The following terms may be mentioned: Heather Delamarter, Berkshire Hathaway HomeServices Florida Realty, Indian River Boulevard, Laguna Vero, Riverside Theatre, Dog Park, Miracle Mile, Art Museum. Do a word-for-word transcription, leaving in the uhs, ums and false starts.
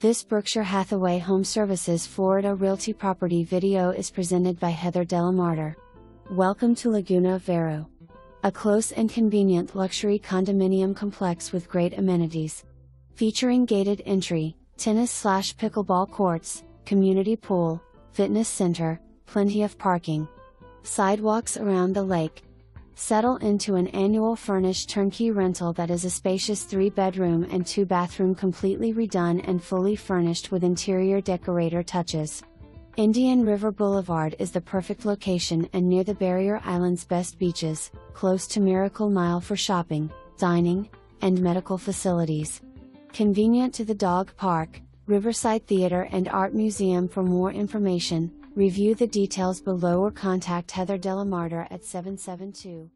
This Berkshire Hathaway HomeServices Florida Realty property video is presented by Heather Delamarter. Welcome to Laguna Vero, a close and convenient luxury condominium complex with great amenities. Featuring gated entry, tennis/pickleball courts, community pool, fitness center, plenty of parking, sidewalks around the lake. Settle into an annual furnished turnkey rental that is a spacious three-bedroom and two-bathroom completely redone and fully furnished with interior decorator touches. Indian River Boulevard is the perfect location and near the barrier island's best beaches, close to Miracle Mile for shopping, dining, and medical facilities. Convenient to the Dog Park, Riverside Theatre and Art Museum. For more information, review the details below or contact Heather Delamarter at seven seven two